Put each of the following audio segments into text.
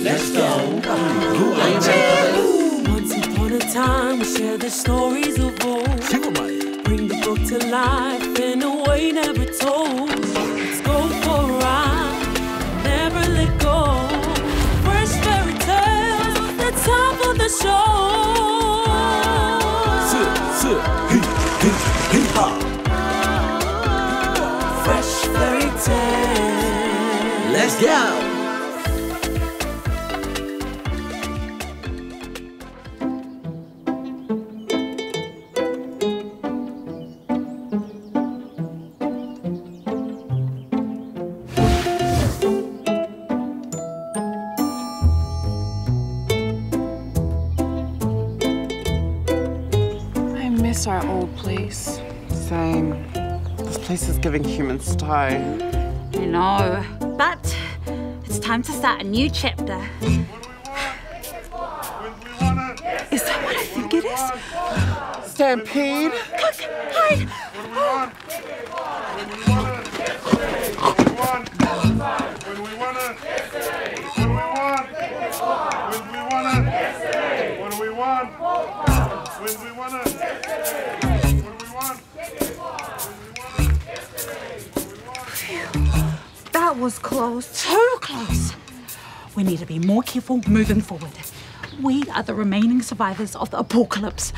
Let's go. Once upon a time, we share the stories of old. Bring the book to life in a way never told. Let's go for a ride, never let go. First fairy tale, let's hop on the shore. Sit, sit, hit, hit, hop. Fresh fairy tale. Let's go. Our old place. Same. This place is giving human style. I know, but it's time to start a new chapter. Is that what I think it is? Stampede? Look, hide! That was close, too close. We need to be more careful moving forward. We are the remaining survivors of the apocalypse.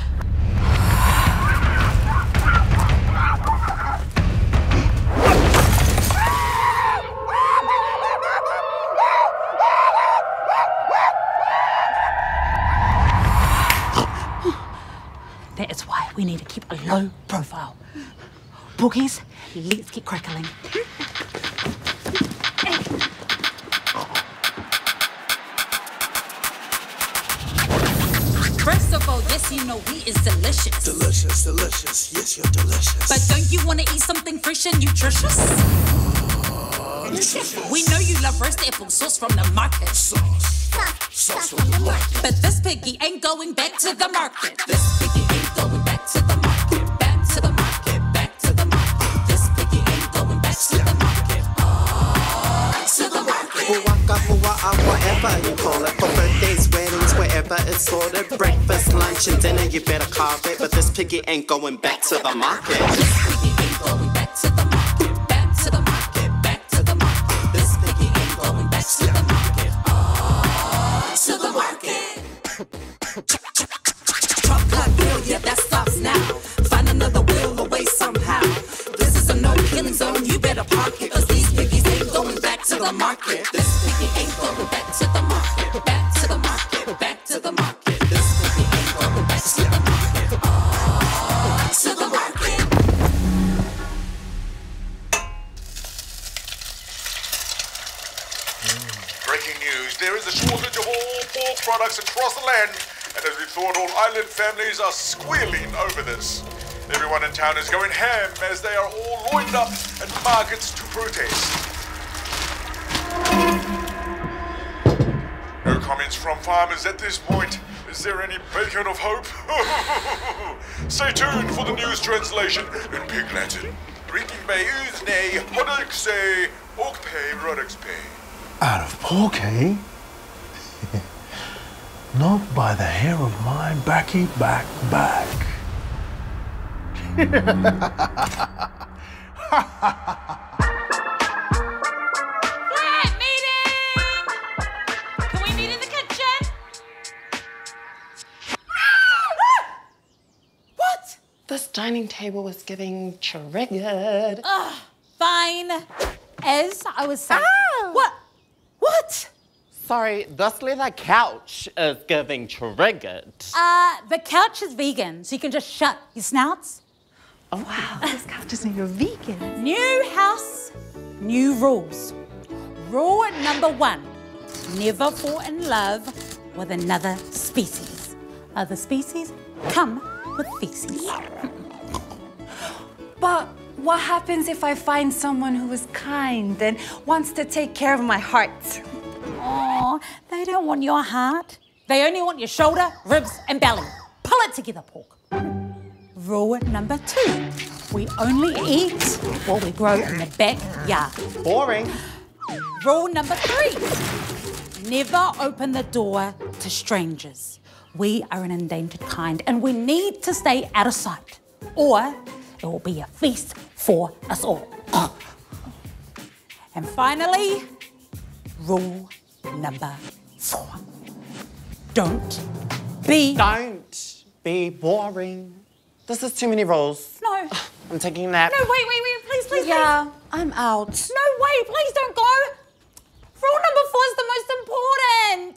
That is why we need to keep a low profile. Porkies, let's get crackling. First of all, yes, you know wheat is delicious. Delicious, delicious, yes, you're delicious. But don't you want to eat something fresh and nutritious? Nutritious. We know you love roast apple sauce from the market. Sauce. Sauce from the market. But this piggy ain't going back to the market. This piggy ain't going back to the market. Back to the market. Whatever you call it, for birthdays, weddings, wherever it's ordered, breakfast, lunch, and dinner, you better carve it. But this piggy ain't going back to the market. This piggy ain't going back to the market, back to the market, back to the market. This piggy ain't going back to the market, oh, to the market. Truck plug wheel, yeah, that stops now. Find another wheel away somehow. This is a no-killing zone, you better park it. 'Cause these piggies ain't going back to the market. This piggy ain't going back to the market, back to the market, back to the market. This piggy ain't going back to the market, oh, to the market. Breaking news, there is a shortage of all pork products across the land, and as we thought, all island families are squealing over this. Everyone in town is going ham as they are all lined up at markets to protest. No comments from farmers at this point. Is there any beacon of hope? Stay tuned for the news translation in Pig Latin. Out of pork, eh? Not by the hair of my backy back. This dining table was giving triggered. Ugh, fine. As I was saying. Ah! What? Sorry, this leather couch is giving triggered. The couch is vegan, so you can just shut your snouts. Oh, wow, this couch is new vegan. New house, new rules. Rule number one, never fall in love with another species. Other species come with feces. But what happens if I find someone who is kind and wants to take care of my heart? Oh, they don't want your heart. They only want your shoulder, ribs and belly. Pull it together, pork. Rule number two, we only eat what we grow in the backyard. Boring. Rule number three, never open the door to strangers. We are an endangered kind and we need to stay out of sight or it will be a feast for us all. And finally, rule number 4. Don't be boring. This is too many rules. No. I'm taking a nap. No, wait, please. Yeah, I'm out. No, wait, please don't go. Rule number 4 is the most important.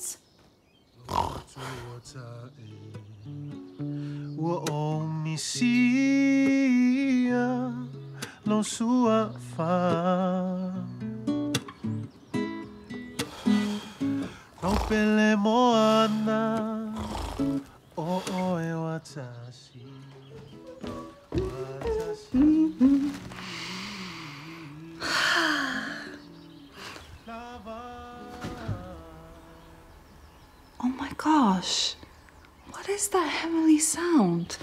Oh my gosh, what is that heavenly sound?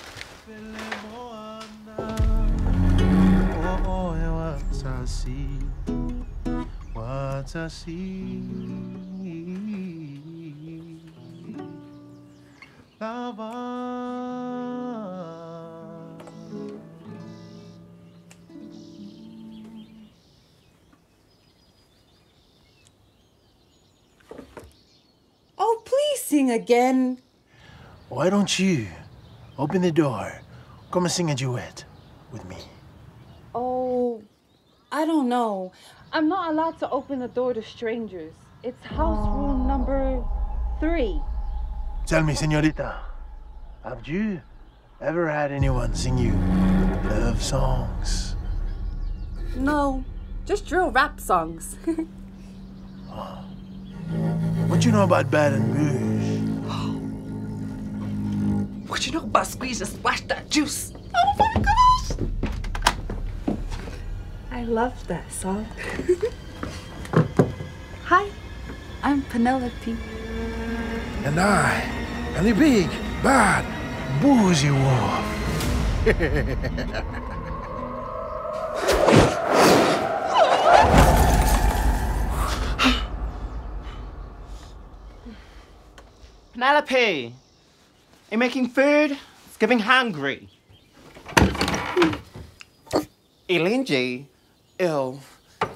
Oh, please sing again. Why don't you open the door? Come and sing a duet with me. Oh, I don't know. I'm not allowed to open the door to strangers. It's house rule number 3. Tell me, señorita, have you ever had anyone sing you love songs? No, just drill rap songs. Oh. What do you know about Baton Rouge? What do you know about squeeze and splash that juice? Oh my gosh! I love that song. Hi, I'm Penelope. And I am the big, bad, boozy wolf. Penelope, you're making food? It's giving hungry. Elenji, ill.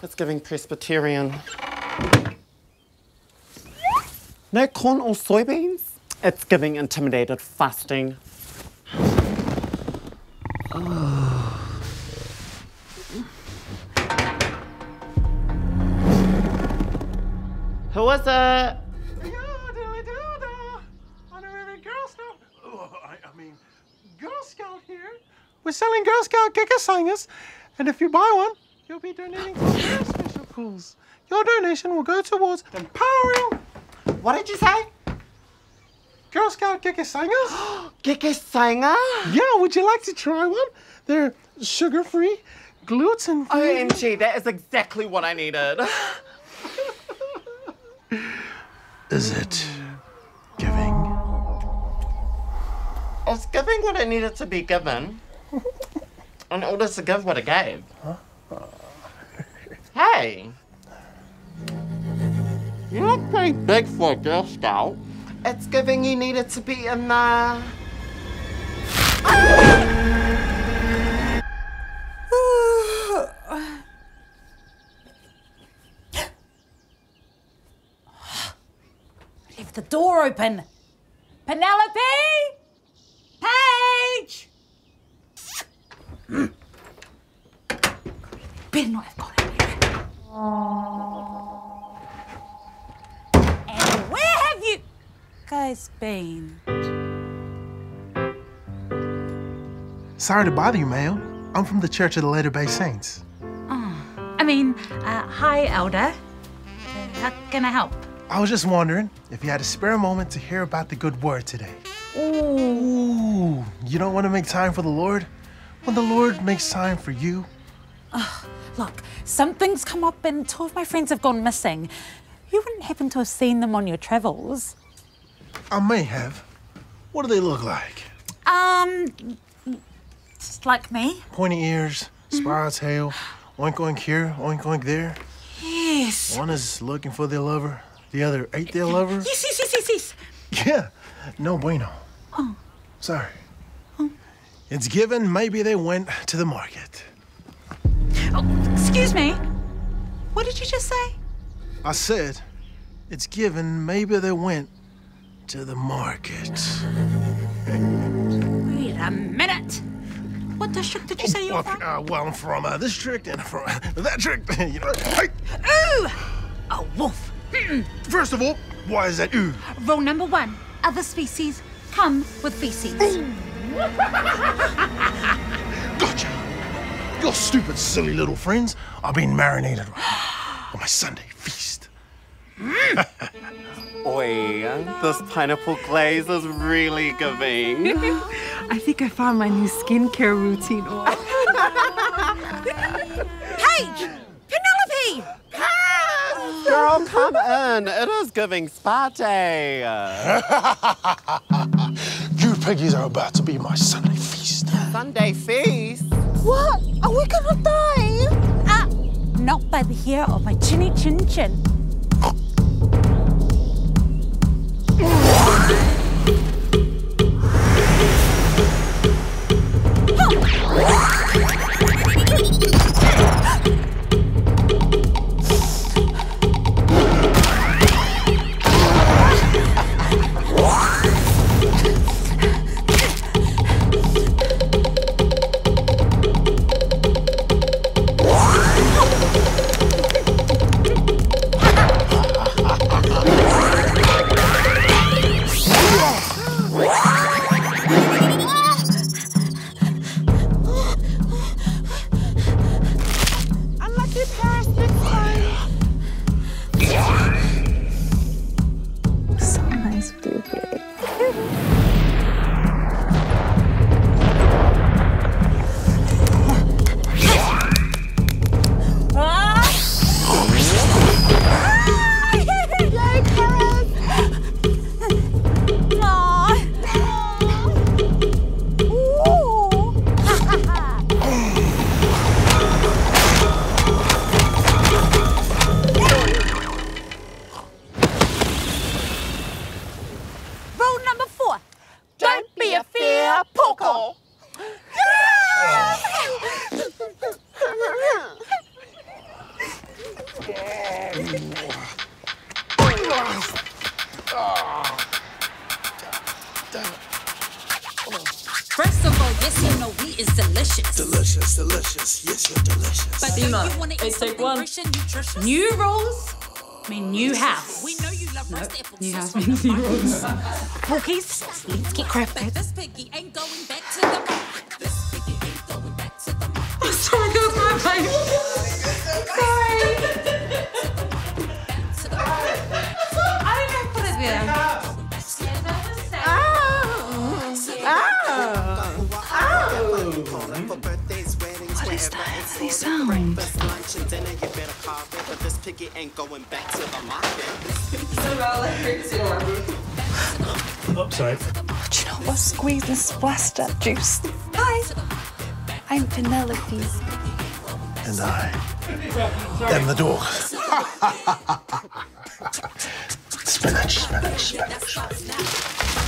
It's giving Presbyterian. No corn or soybeans? It's giving intimidated fasting. Oh. Who is it? Honorary Girl Scout. Oh, I mean, Girl Scout here. We're selling Girl Scout kicker singers, and if you buy one, you'll be donating to your special cause. Your donation will go towards empowering. What did you say? Girl Scout kicker singers? Kicker singer? Yeah, would you like to try one? They're sugar-free, gluten-free. OMG, that is exactly what I needed. Is it giving? It's giving what it needed to be given in order to give what it gave. Huh? Hey. You look pretty big for a Girl Scout. It's giving you needed to be in the... Leave the door open. Penelope? Paige? Better not have got it. Guys been. Sorry to bother you, ma'am. I'm from the Church of the Latter-day Saints. Oh, hi, Elder. How can I help? I was just wondering if you had a spare moment to hear about the good word today. Ooh, you don't want to make time for the Lord? Well, the Lord makes time for you. Look, something's come up and 2 of my friends have gone missing. You wouldn't happen to have seen them on your travels. I may have. What do they look like? Just like me. Pointy ears, spiral tail, oink oink here, oink oink there. Yes. One is looking for their lover, The other 8-day lover? Yes. Yeah. No bueno. Oh. Sorry. Oh. It's given maybe they went to the market. Oh, excuse me. What did you just say? I said, it's given maybe they went to the market. Wait a minute. What district did you say you were from? Well, I'm from this district and from that district. You know, hey. Ooh! A wolf. First of all, why is that ooh? Rule number one, other species come with feces. Gotcha. Your stupid, silly little friends are being marinated right now on my Sunday feast. Oi, this pineapple glaze is really giving. I think I found my new skincare routine. Paige! Penelope! Girl, come in. It is giving spa day. You piggies are about to be my Sunday feast. Sunday feast? What? Are we gonna die? Ah, not by the hair of my chinny chin chin. First of all, yes, you know we is delicious. Delicious, delicious, yes, you're delicious. But Emma, you wanna eat nutrition? New rules mean new house. We know you love roast apples. New house means new rules. Porkies, let's get crafted. This piggy ain't going back to the market. This piggy ain't going back to the market. Oh, sorry, that was my baby. Sorry. Back to the market. I don't know what it is. Going back to the market. Oops, sorry. Do you know what? Squeeze and splash that juice. Hi. I'm Penelope. And I am the dog. Spinach, spinach, spinach.